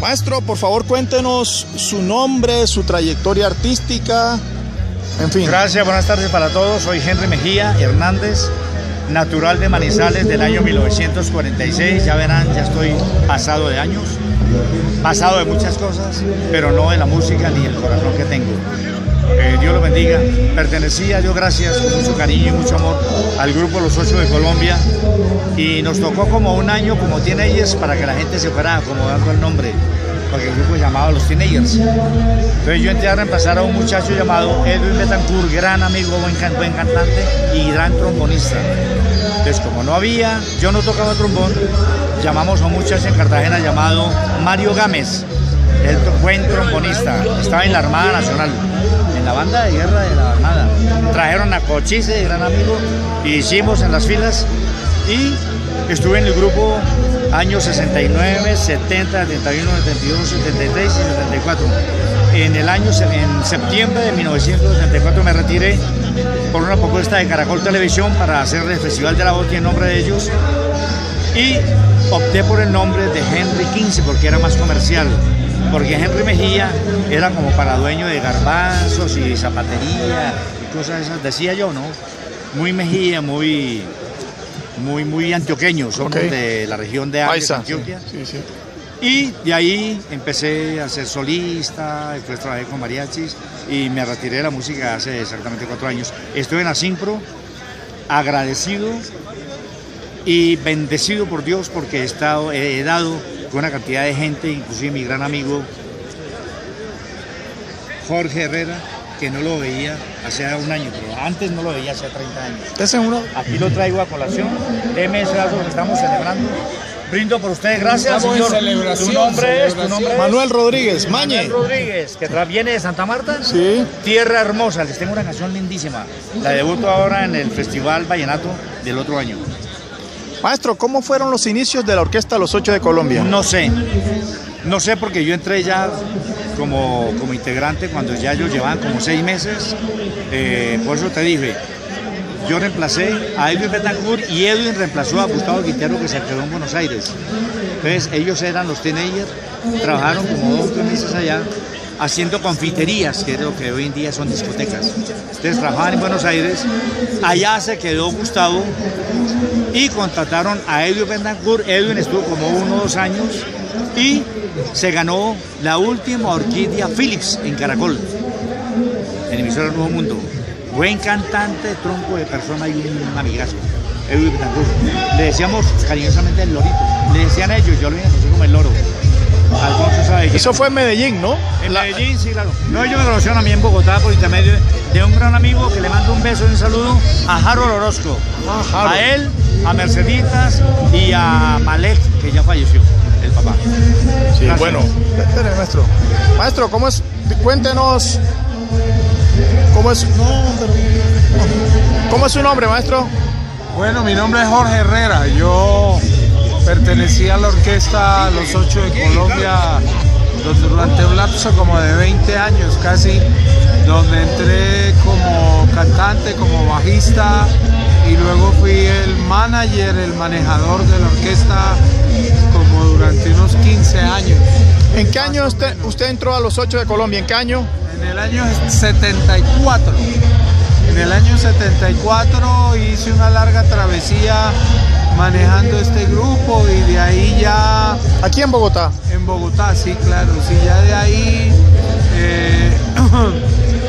Maestro, por favor, cuéntenos su nombre, su trayectoria artística, en fin. Gracias, buenas tardes para todos. Soy Henry Mejía Hernández, natural de Manizales del año 1946. Ya verán, ya estoy pasado de años, pasado de muchas cosas, pero no de la música ni el corazón que tengo. Dios lo bendiga. Pertenecía yo, gracias, con mucho cariño y mucho amor, al grupo Los Ocho de Colombia, y nos tocó como un año como teenagers para que la gente se fuera acomodando el nombre, porque el grupo se llamaba Los Teenagers. Entonces yo entré a reemplazar a un muchacho llamado Edwin Betancur, gran amigo, buen cantante y gran trombonista. Entonces, como no había, yo no tocaba trombón, llamamos a un muchacho en Cartagena llamado Mario Gámez. Él fue un trombonista, estaba en la Armada Nacional, en la banda de guerra de la Armada. Trajeron a Cochise, gran amigo, y hicimos en las filas, y estuve en el grupo años 69, 70, 71, 72, 73 y 74. En septiembre de 1974 me retiré por una propuesta de Caracol Televisión para hacer el Festival de la Voz y en nombre de ellos, y opté por el nombre de Henry XV porque era más comercial. Porque Henry Mejía era como para dueño de garbanzos y zapatería y cosas esas, decía yo, ¿no? Muy Mejía, muy antioqueños, somos de la región de Antioquia. Sí, sí. Y de ahí empecé a ser solista, después trabajé con mariachis y me retiré de la música hace exactamente 4 años. Estoy en Acinpro, agradecido y bendecido por Dios porque he dado con una cantidad de gente, inclusive mi gran amigo Jorge Herrera, que no lo veía hace un año, pero antes no lo veía hace 30 años. ¿Estás seguro? Aquí lo traigo a colación. Déjeme decir algo que estamos celebrando. Brindo por ustedes, gracias, señor. ¿Tu nombre es? Manuel Rodríguez, Mañe. Manuel Rodríguez, que viene de Santa Marta. Sí. Tierra hermosa, les tengo una canción lindísima. La debuto ahora en el Festival Vallenato del otro año. Maestro, ¿cómo fueron los inicios de la orquesta Los Ocho de Colombia? No sé porque yo entré ya como integrante cuando ya ellos llevaban como 6 meses. Por eso te dije, yo reemplacé a Edwin Betancur y Edwin reemplazó a Gustavo Quintero, que se quedó en Buenos Aires. Entonces ellos eran los teenagers, trabajaron como 2 o 3 meses allá haciendo confiterías, que es lo que hoy en día son discotecas. Ustedes trabajaban en Buenos Aires, allá se quedó Gustavo y contrataron a Edwin Betancur. Edwin estuvo como 1 o 2 años y se ganó la última Orquídea Phillips en Caracol, en emisora Nuevo Mundo. Buen cantante, tronco de persona y un amigazo, Edwin Betancur. Le decíamos cariñosamente el lorito, le decían ellos, yo lo conocí como el loro. Alfonso sabe. Eso fue en Medellín, ¿no? En Medellín, sí, claro. No, ellos me conocieron a mí en Bogotá por intermedio de un gran amigo que le mando un beso y un saludo a Harold Orozco. Ah, a él, a Merceditas y a Malek, que ya falleció, el papá. Sí, gracias. Bueno. Espere, maestro. Maestro, ¿cómo es? Cuéntenos. ¿Cómo es su nombre, maestro? Bueno, mi nombre es Jorge Herrera. Yo pertenecía a la orquesta Los Ocho de Colombia durante un lapso como de 20 años casi, donde entré como cantante, como bajista, y luego fui el manager, el manejador de la orquesta como durante unos 15 años. ¿En qué año usted entró a Los Ocho de Colombia? ¿En qué año? En el año 74. En el año 74 hice una larga travesía manejando este grupo, y de ahí ya... ¿Aquí en Bogotá? En Bogotá, sí, claro, sí, ya de ahí...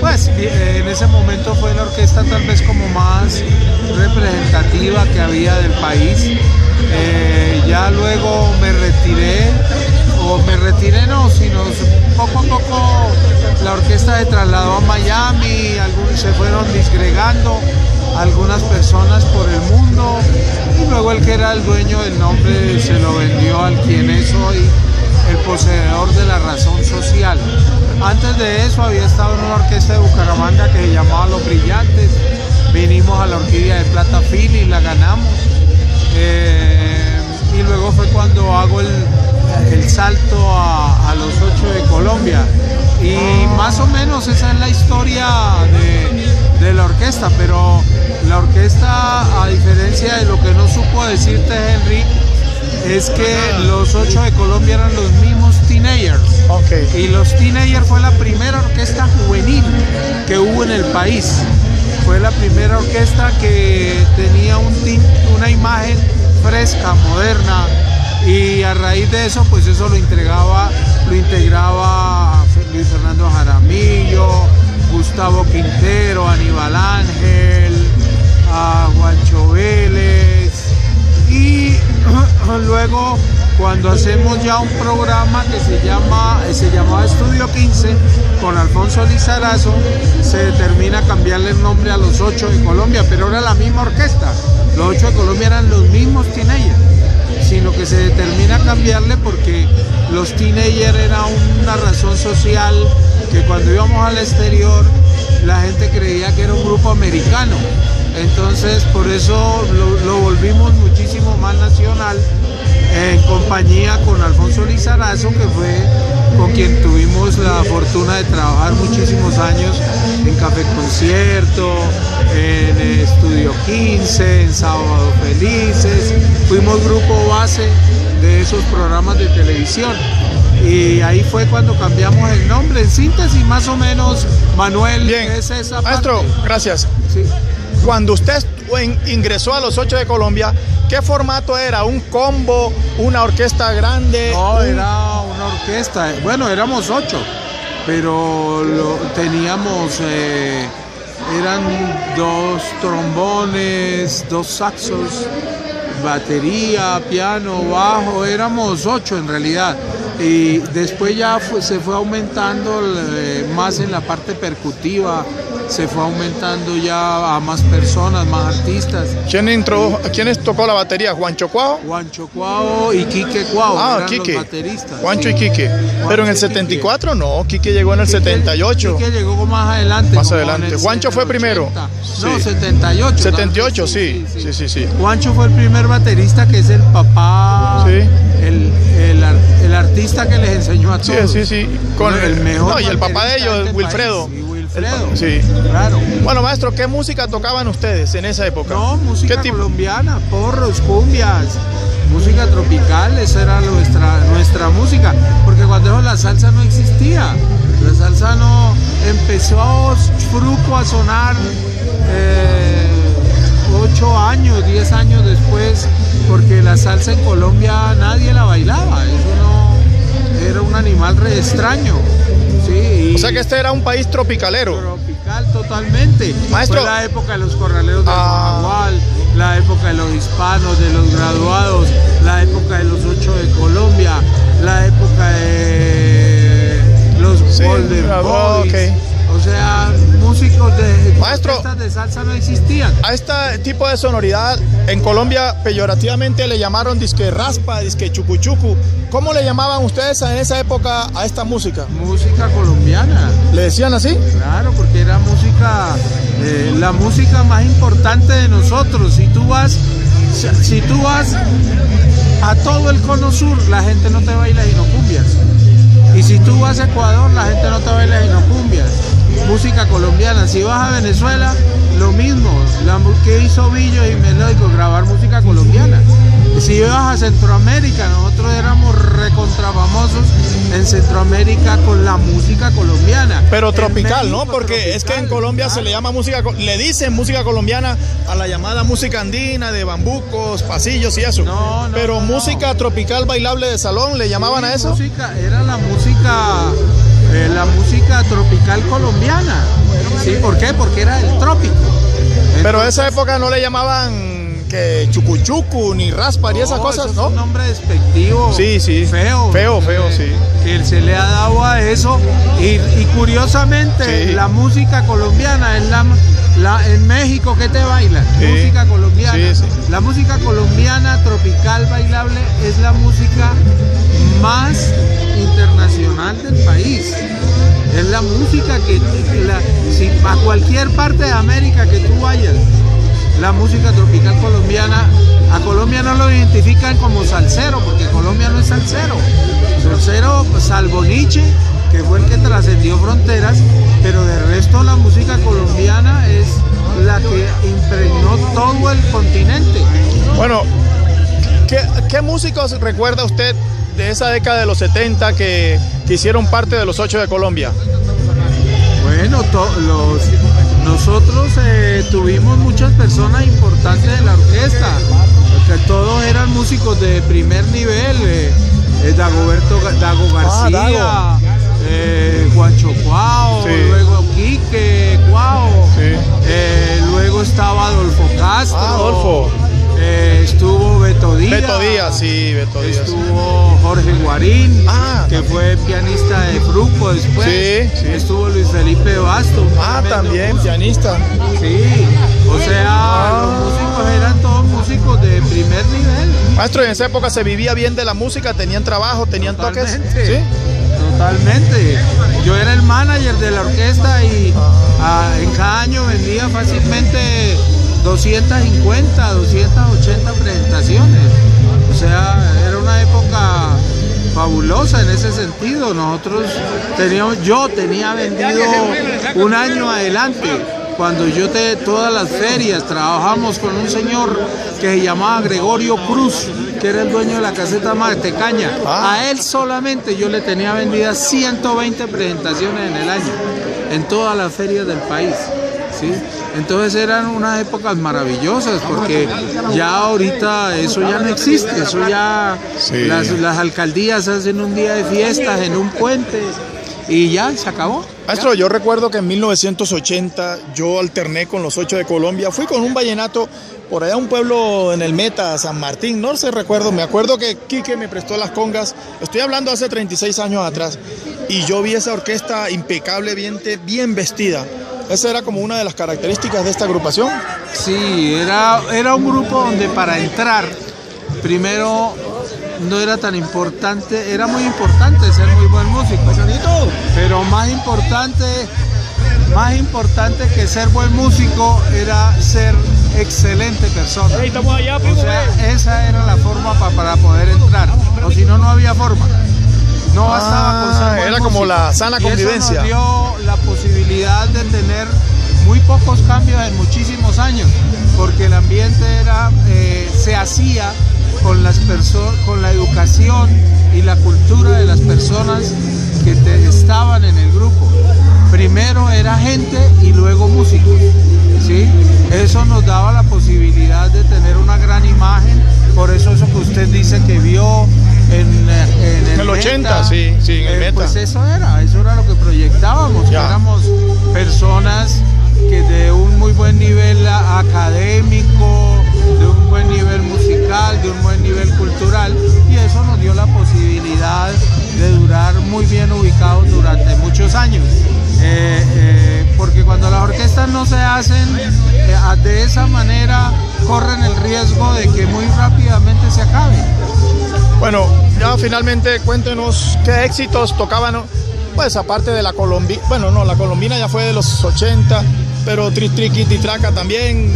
pues en ese momento fue la orquesta tal vez como más representativa que había del país. Ya luego me retiré, poco a poco la orquesta se trasladó a Miami, algunos se fueron disgregando, algunas personas por el mundo, y luego el que era el dueño del nombre se lo vendió al quien es hoy el poseedor de la razón social. Antes de eso había estado en una orquesta de Bucaramanga que se llamaba Los Brillantes, vinimos a la Orquídea de Plata Fil y la ganamos, y luego fue cuando hago el salto a Los Ocho de Colombia, y más o menos esa es la historia de la orquesta. Pero la orquesta, a diferencia de lo que no supo decirte Henry, es que Los Ocho de Colombia eran los mismos teenagers. Okay. Y los teenagers fue la primera orquesta juvenil que hubo en el país. Fue la primera orquesta que tenía una imagen fresca, moderna, y a raíz de eso, pues eso lo integraba Luis Fernando Jaramillo, Gustavo Quintero, Aníbal Ángel, a Juancho Vélez. Y luego, cuando hacemos ya un programa que se llamaba Estudio 15, con Alfonso Lizarazo, se determina cambiarle el nombre a Los Ocho de Colombia, pero era la misma orquesta. Los Ocho de Colombia eran los mismos teenagers, sino que se determina cambiarle porque los teenagers era una razón social que cuando íbamos al exterior la gente creía que era un grupo americano. Entonces por eso lo volvimos muchísimo más nacional, en compañía con Alfonso Lizarazo, que fue con quien tuvimos la fortuna de trabajar muchísimos años en Café Concierto, en Estudio 15, en Sábado Felices. Fuimos grupo base de esos programas de televisión y ahí fue cuando cambiamos el nombre. En síntesis, más o menos, Manuel, bien, es esa parte. Maestro, gracias. Sí. Cuando usted ingresó a Los Ocho de Colombia, ¿qué formato era? ¿Un combo? ¿Una orquesta grande? No, era una orquesta. Bueno, éramos 8, pero teníamos... eran 2 trombones, 2 saxos, batería, piano, bajo. Éramos 8 en realidad. Y después ya se fue aumentando más en la parte percutiva. Se fue aumentando ya a más personas, más artistas. ¿Quiénes tocó la batería? ¿Juancho Cuau? Juancho Cuau y Quique Cuau. Ah, eran Quique. Los bateristas. Juancho, sí. Y Quique. Juancho. Pero en el 74 Quique. No, Quique llegó en el 78. Quique llegó más adelante. Más adelante. Juancho fue primero. No, sí. 78. 78, sí. Sí. Juancho fue el primer baterista, que es el papá, sí. el artista que les enseñó a todos. Sí. Con el mejor. No, y el papá de ellos, Wilfredo. Sí, claro. Bueno, maestro, ¿qué música tocaban ustedes en esa época? No, música colombiana, porros, cumbias, música tropical. Esa era nuestra música, porque cuando la salsa no existía. La salsa no empezó a sonar 8 años, 10 años después, porque la salsa en Colombia nadie la bailaba. Eso no, era un animal re extraño. Sí, o sea que este era un país tropicalero. Tropical totalmente. Maestro. Fue la época de los corraleros del Magual, la época de los hispanos, de los graduados, la época de Los Ocho de Colombia, la época de los Golden Boys. Okay. O sea, músicos de salsa no existían. A este tipo de sonoridad en Colombia peyorativamente le llamaron disque raspa, disque chucuchucu. ¿Cómo le llamaban ustedes en esa época a esta música? Música colombiana. ¿Le decían así? Claro, porque era música, la música más importante de nosotros. Si tú vas a todo el cono sur, la gente no te baila sino cumbias. Y si tú vas a Ecuador, la gente no te baila sino cumbias. Música colombiana. Si vas a Venezuela, lo mismo. ¿Qué hizo Billo y Melódico? Grabar música colombiana. Si vas a Centroamérica, nosotros éramos recontrafamosos en Centroamérica con la música colombiana. Pero tropical, México, ¿no? Porque tropical, es que en Colombia, claro, se le llama música, le dicen música colombiana a la llamada música andina de bambucos, pasillos y eso. No, no. Pero no, música tropical bailable de salón, ¿le llamaban a eso? Música, era la música tropical colombiana. Sí, ¿por qué? Porque era el trópico. Entonces, pero a esa época no le llamaban que chucuchucu ni raspa, no, y esas cosas, ¿no? Es un nombre despectivo. Sí. Feo, sí. Que se le ha dado a eso. Y curiosamente, sí, la música colombiana es en México, ¿qué te bailan? Sí. Música colombiana. Sí. La música colombiana tropical bailable es la música más internacional del país. Es la música que a cualquier parte de América que tú vayas, la música tropical colombiana, a Colombia no lo identifican como salsero, porque Colombia no es salsero. Salsero, salvo Nietzsche, que fue el que trascendió fronteras, pero de resto la música colombiana es la que impregnó todo el continente. Bueno, ¿Qué músicos recuerda usted de esa década de los 70 que hicieron parte de los Ocho de Colombia? Bueno, nosotros tuvimos muchas personas importantes en la orquesta, porque todos eran músicos de primer nivel, Dago García, Juancho Cuau, sí. Luego Quique Cuau, sí. Luego estaba Adolfo Castro, estuvo Beto Díaz, estuvo Jorge Guarín, que fue pianista de grupo después, estuvo Luis Felipe Basto, también pianista, o sea, los músicos eran todos músicos de primer nivel. Maestro, en esa época se vivía bien de la música, tenían trabajo, tenían toques. ¿Sí? Totalmente, yo era el manager de la orquesta y en cada año vendía fácilmente 250, 280 presentaciones. O sea, era una época fabulosa en ese sentido. Nosotros teníamos, yo tenía vendido un año adelante. Cuando yo todas las ferias trabajamos con un señor que se llamaba Gregorio Cruz, que era el dueño de la caseta Matecaña. A él solamente yo le tenía vendidas 120 presentaciones en el año, en todas las ferias del país. ¿Sí? Entonces eran unas épocas maravillosas, porque ya ahorita eso ya no existe, eso ya las alcaldías hacen un día de fiestas en un puente y ya se acabó. Maestro, yo recuerdo que en 1980 yo alterné con los Ocho de Colombia, fui con un vallenato por allá a un pueblo en el Meta, San Martín, no sé, recuerdo, me acuerdo que Quique me prestó las congas, estoy hablando hace 36 años atrás, y yo vi esa orquesta impecable, bien vestida. ¿Esa era como una de las características de esta agrupación? Sí, era un grupo donde para entrar, primero no era tan importante, era muy importante ser muy buen músico, pero más importante que ser buen músico era ser excelente persona. O sea, esa era la forma para poder entrar, o si no, no había forma. No bastaba con ser buen músico. Era como la sana convivencia. Y eso nos dio la posibilidad de tener muy pocos cambios en muchísimos años, porque el ambiente era, se hacía con la educación y la cultura de las personas que estaban en el grupo. Primero era gente y luego músicos, ¿sí? Eso nos daba la posibilidad de tener una gran imagen, por eso que usted dice que vio en el 80, en el Meta. Pues eso era lo que proyectábamos, que éramos personas que de un muy buen nivel académico, de un buen nivel musical, de un buen nivel cultural, y eso nos dio la posibilidad de durar muy bien ubicados durante muchos años, porque cuando las orquestas no se hacen de esa manera, corren el riesgo de que muy rápidamente se acaben. Bueno, ya finalmente cuéntenos qué éxitos tocaban, pues aparte de la colombina, bueno no, la colombina ya fue de los 80, pero Tritriquititraca también,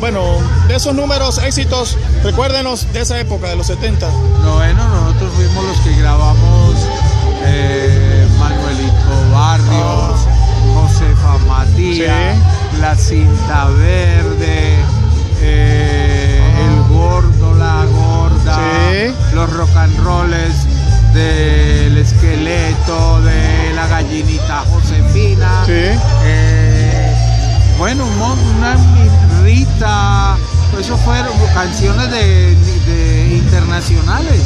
bueno, de esos números, éxitos, recuérdenos de esa época, de los 70. No, bueno, nosotros fuimos los que grabamos Manuelito Barrios, Josefa Matías, La Cinta Verde, El Gordo, La Gorda, los rock and rolls del Esqueleto, de La Gallinita Josefina, bueno, una mirrita, eso fueron canciones de internacionales,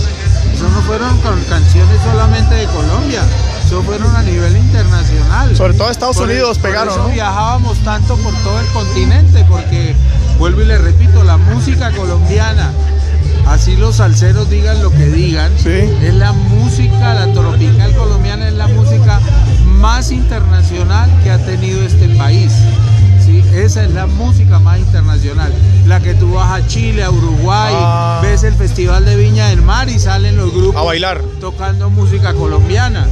eso no fueron canciones solamente de Colombia, eso fueron a nivel internacional. Sobre todo Estados Unidos pegaron, por eso viajábamos tanto por todo el continente, porque, vuelvo y le repito, la música colombiana, así los salseros digan lo que digan, es la música, la tropical colombiana es la música más internacional que ha tenido este país. Esa es la música más internacional, la que tú vas a Chile, a Uruguay, ves el Festival de Viña del Mar y salen los grupos a bailar tocando música colombiana,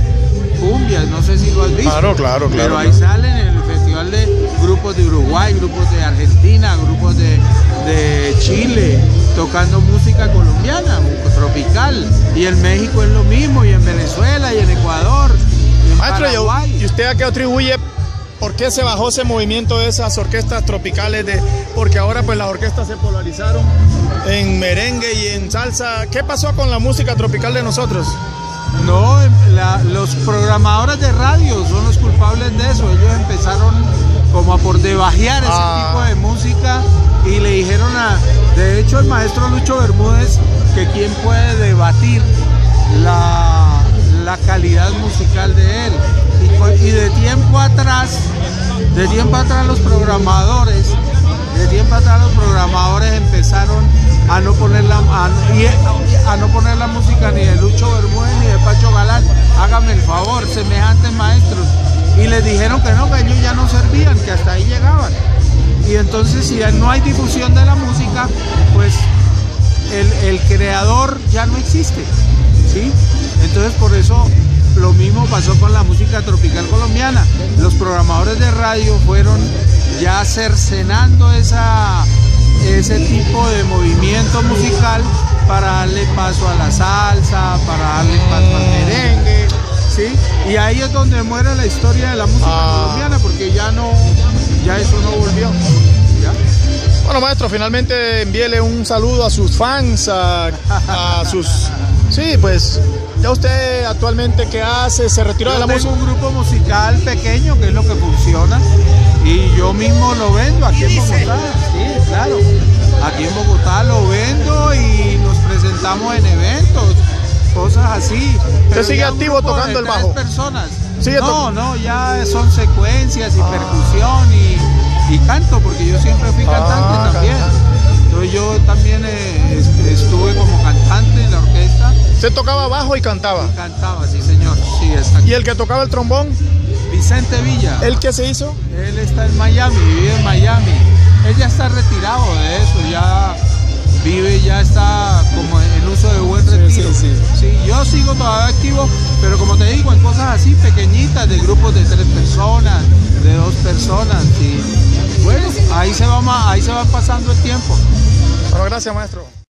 cumbias, no sé si lo has visto, pero ahí salen en el Festival de grupos de Uruguay, grupos de Argentina, grupos de Chile, tocando música colombiana, tropical, y en México es lo mismo, y en Venezuela, y en Ecuador, y en Paraguay. ¿Y usted a qué atribuye ¿Por qué se bajó ese movimiento de esas orquestas tropicales? Porque ahora pues las orquestas se polarizaron en merengue y en salsa. ¿Qué pasó con la música tropical de nosotros? No, los programadores de radio son los culpables de eso. Ellos empezaron como a por debajear ese tipo de música y le dijeron de hecho, el maestro Lucho Bermúdez, que quién puede debatir la calidad musical de él. Y de tiempo atrás los programadores empezaron a no poner la música ni de Lucho Bermúdez ni de Pacho Galán. Hágame el favor, semejantes maestros. Y les dijeron que no, que ellos ya no servían, que hasta ahí llegaban. Y entonces, si ya no hay difusión de la música, pues el creador ya no existe, ¿sí? Entonces, por eso lo mismo pasó con la música tropical colombiana. Los programadores de radio fueron ya cercenando ese tipo de movimiento musical para darle paso a la salsa, para darle paso al merengue, ¿sí? Y ahí es donde muere la historia de la música colombiana, porque ya eso no volvió. ¿Ya? Bueno, maestro, finalmente envíele un saludo a sus fans, a sus... Sí, pues, ¿ya usted actualmente qué hace? ¿Se retiró de la música? Tengo un grupo musical pequeño, que es lo que funciona, y yo mismo lo vendo aquí en Bogotá. Sí, claro. Aquí en Bogotá lo vendo y nos presentamos en eventos, cosas así. ¿Usted sigue activo tocando el bajo? Personas. No, ya son secuencias y percusión y canto, porque yo siempre fui cantante también. Entonces yo también estuve como cantante en la orquesta. ¿Usted tocaba bajo y cantaba? Y cantaba, sí señor. Sí, ¿y el que tocaba el trombón? Vicente Villa. ¿El qué se hizo? Él está en Miami, vive en Miami. Él ya está retirado de eso, ya vive, ya está como en uso de buen retiro. Sí, yo sigo todavía activo, pero como te digo, en cosas así pequeñitas, de grupos de 3 personas, de 2 personas. Y bueno, ahí se va pasando el tiempo. Bueno, gracias, maestro.